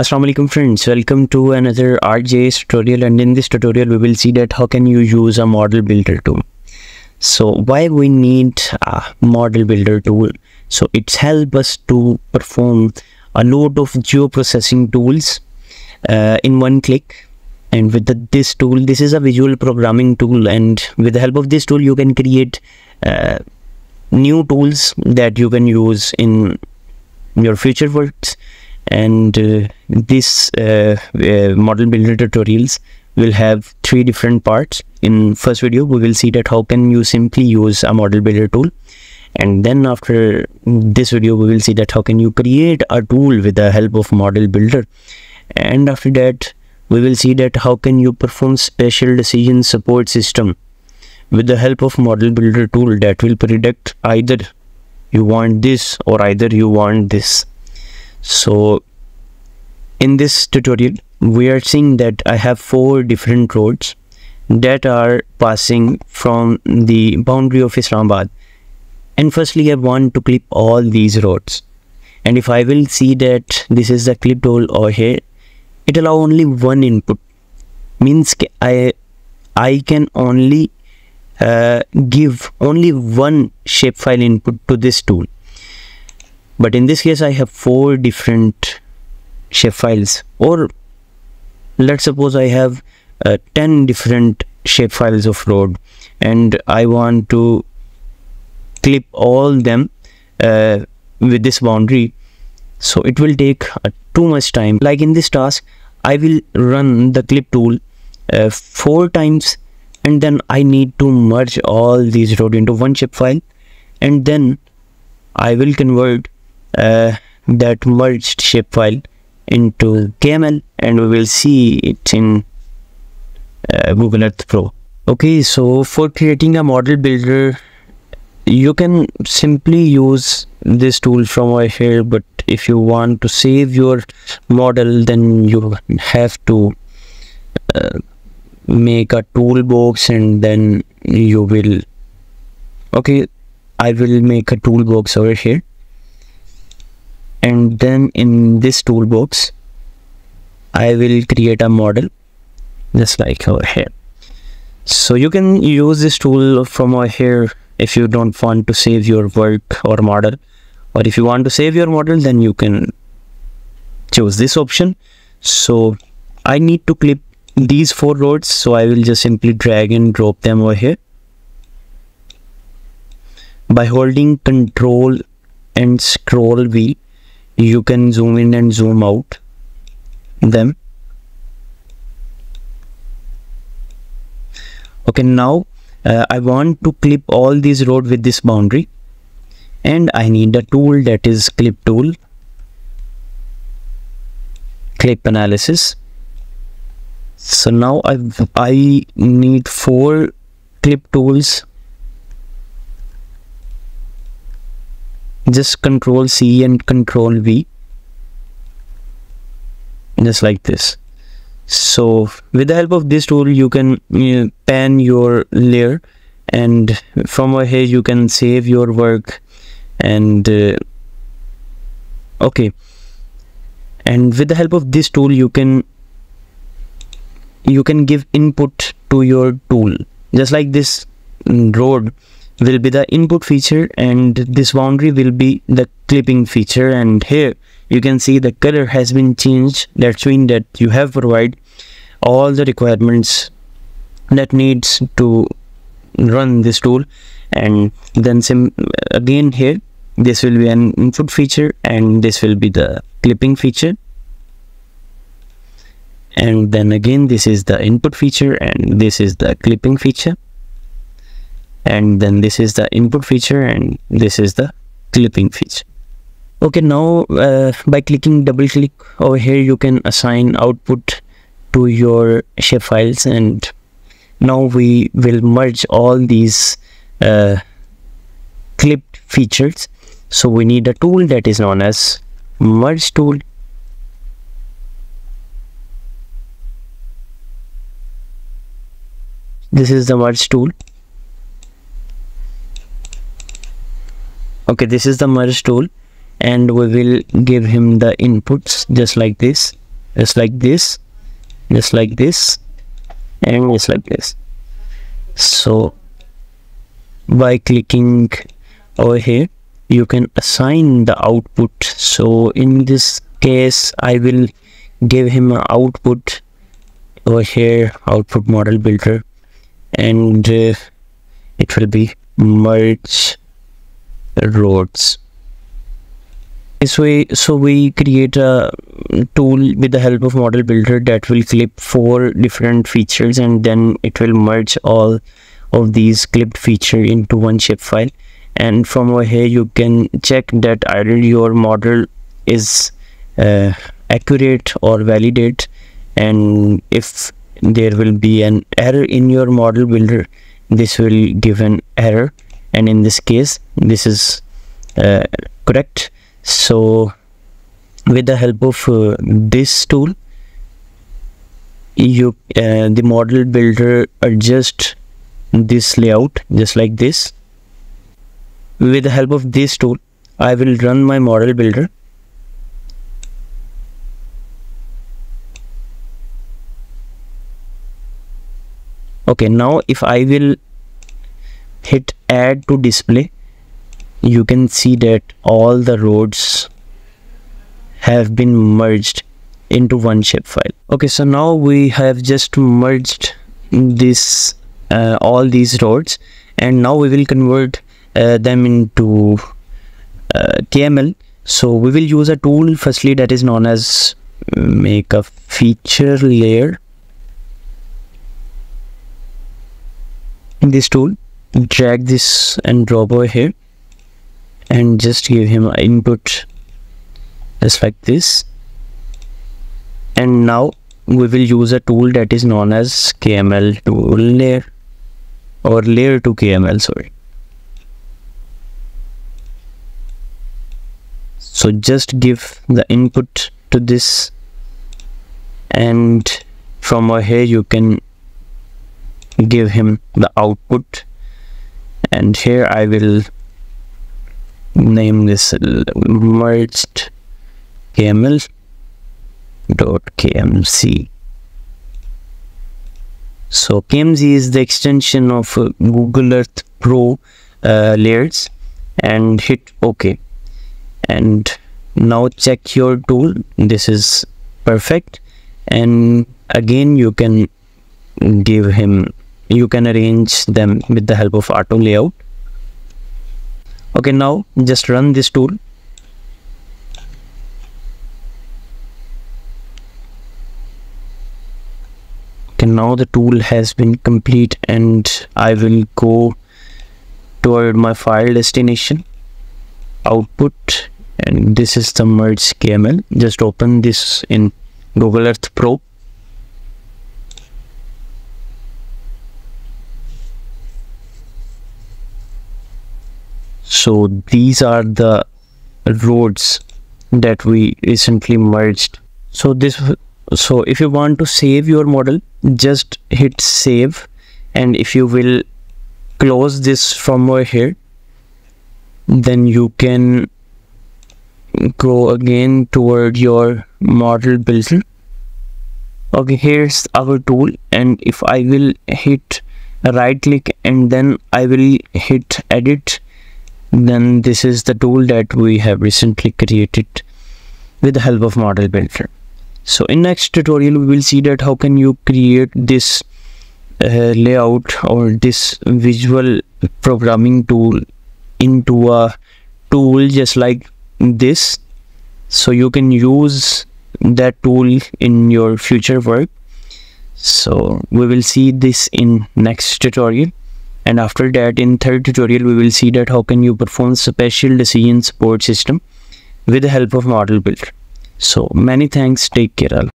Assalamu alaikum friends, welcome to another RJS tutorial, and in this tutorial we will see that how can you use a model builder tool. So why we need a model builder tool? So it's help us to perform a lot of geoprocessing tools in one click, and with this tool, this is a visual programming tool, and with the help of this tool you can create new tools that you can use in your future works. And this model builder tutorials will have three different parts. In first video we will see that how can you simply use a model builder tool, and then after this video we will see that how can you create a tool with the help of model builder, and after that we will see that how can you perform special decision support system with the help of model builder tool that will predict either you want this or either you want this. So in this tutorial we are seeing that I have four different roads that are passing from the boundary of Islamabad, and firstly I want to clip all these roads, and if I will see that this is the clipped road over here, it allow only one input, means I can only give only one shapefile input to this tool. But in this case I have four different shapefiles, or let's suppose I have 10 different shapefiles of road, and I want to clip all them with this boundary. So it will take too much time. Like in this task I will run the clip tool 4 times, and then I need to merge all these roads into one shapefile, and then I will convert that merged shapefile into KML, and we will see it in Google Earth Pro. Okay, so for creating a model builder you can simply use this tool from over here, but if you want to save your model then you have to make a toolbox, and then you will, okay, I will make a toolbox over here, and then in this toolbox I will create a model just like over here. So you can use this tool from over here if you don't want to save your work or model, or if you want to save your model then you can choose this option. So I need to clip these four roads, so I will just simply drag and drop them over here by holding Control and scroll V. You can zoom in and zoom out them. Okay, now I want to clip all these roads with this boundary, and I need a tool that is clip tool, clip analysis. So now I need 4 clip tools. Just Control C and Control V, just like this. So with the help of this tool you can pan your layer, and from over here you can save your work, and okay, and with the help of this tool you can give input to your tool, just like this road will be the input feature and this boundary will be the clipping feature. And here you can see the color has been changed, that's mean that you have provided all the requirements that needs to run this tool. And then again here this will be an input feature and this will be the clipping feature, and then again this is the input feature and this is the clipping feature, and then this is the input feature and this is the clipping feature. Okay, now by clicking double-click over here you can assign output to your shapefiles, and now we will merge all these clipped features. So we need a tool that is known as merge tool. This is the merge tool. Okay, this is the merge tool, and we will give him the inputs just like this. just like this, just like this, and just like this. So by clicking over here, you can assign the output. So in this case, I will give him an output over here, output model builder, and it will be merge roads. This way, so we create a tool with the help of model builder that will clip 4 different features, and then it will merge all of these clipped feature into one shapefile. And from over here, you can check that either your model is accurate or validate, and if there will be an error in your model builder, this will give an error, and in this case this is correct. So with the help of this tool, you the model builder adjust this layout just like this. With the help of this tool, I will run my model builder. Okay, now if I will hit add to display, you can see that all the roads have been merged into one shapefile. Okay, so now we have just merged this all these roads, and now we will convert them into KML. So we will use a tool firstly that is known as make a feature layer. This tool, drag this and drop over here, and just give him an input just like this. And now we will use a tool that is known as KML tool layer, or layer to KML, sorry. So just give the input to this, and from over here you can give him the output, and here I will name this merged KML.kmc. so KMC is the extension of Google Earth Pro layers, and hit OK. And now check your tool, this is perfect, and again you can give him, you can arrange them with the help of auto layout. Okay, now just run this tool. Okay, now the tool has been complete, and I will go toward my file destination output, and this is the merged KML. Just open this in Google Earth Pro. So these are the roads that we recently merged. So this, so if you want to save your model, just hit save, and if you will close this from over here, then you can go again toward your model builder. Okay, here's our tool, and if I will hit right click and then I will hit edit, then this is the tool that we have recently created with the help of model builder. So in next tutorial, we will see that how can you create this layout or this visual programming tool into a tool just like this, so you can use that tool in your future work. So we will see this in next tutorial. And after that, in third tutorial, we will see that how can you perform special decision support system with the help of model builder. So many thanks. Take care all.